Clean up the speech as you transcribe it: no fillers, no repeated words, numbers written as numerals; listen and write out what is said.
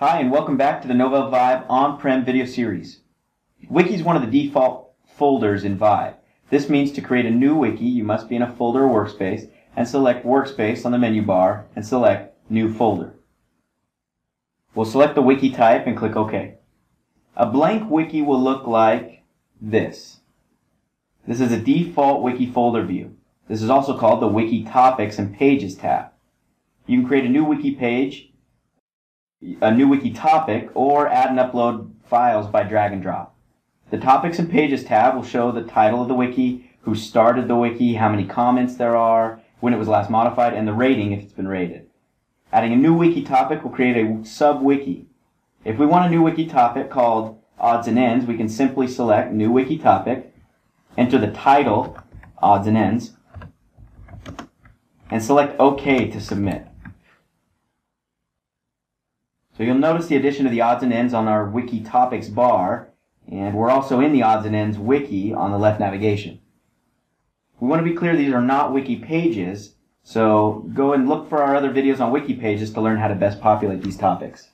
Hi, and welcome back to the Novell Vibe on-prem video series. Wiki is one of the default folders in Vibe. This means to create a new wiki, you must be in a folder or workspace, and select Workspace on the menu bar, and select New Folder. We'll select the wiki type and click OK. A blank wiki will look like this. This is a default wiki folder view. This is also called the Wiki Topics and Pages tab. You can create a new wiki page, a new wiki topic, or add and upload files by drag and drop. The Topics and Pages tab will show the title of the wiki, who started the wiki, how many comments there are, when it was last modified, and the rating if it's been rated. Adding a new wiki topic will create a sub-wiki. If we want a new wiki topic called Odds and Ends, we can simply select New Wiki Topic, enter the title, Odds and Ends, and select OK to submit. So you'll notice the addition of the odds and ends on our wiki topics bar, and we're also in the odds and ends wiki on the left navigation. We want to be clear, these are not wiki pages, so go and look for our other videos on wiki pages to learn how to best populate these topics.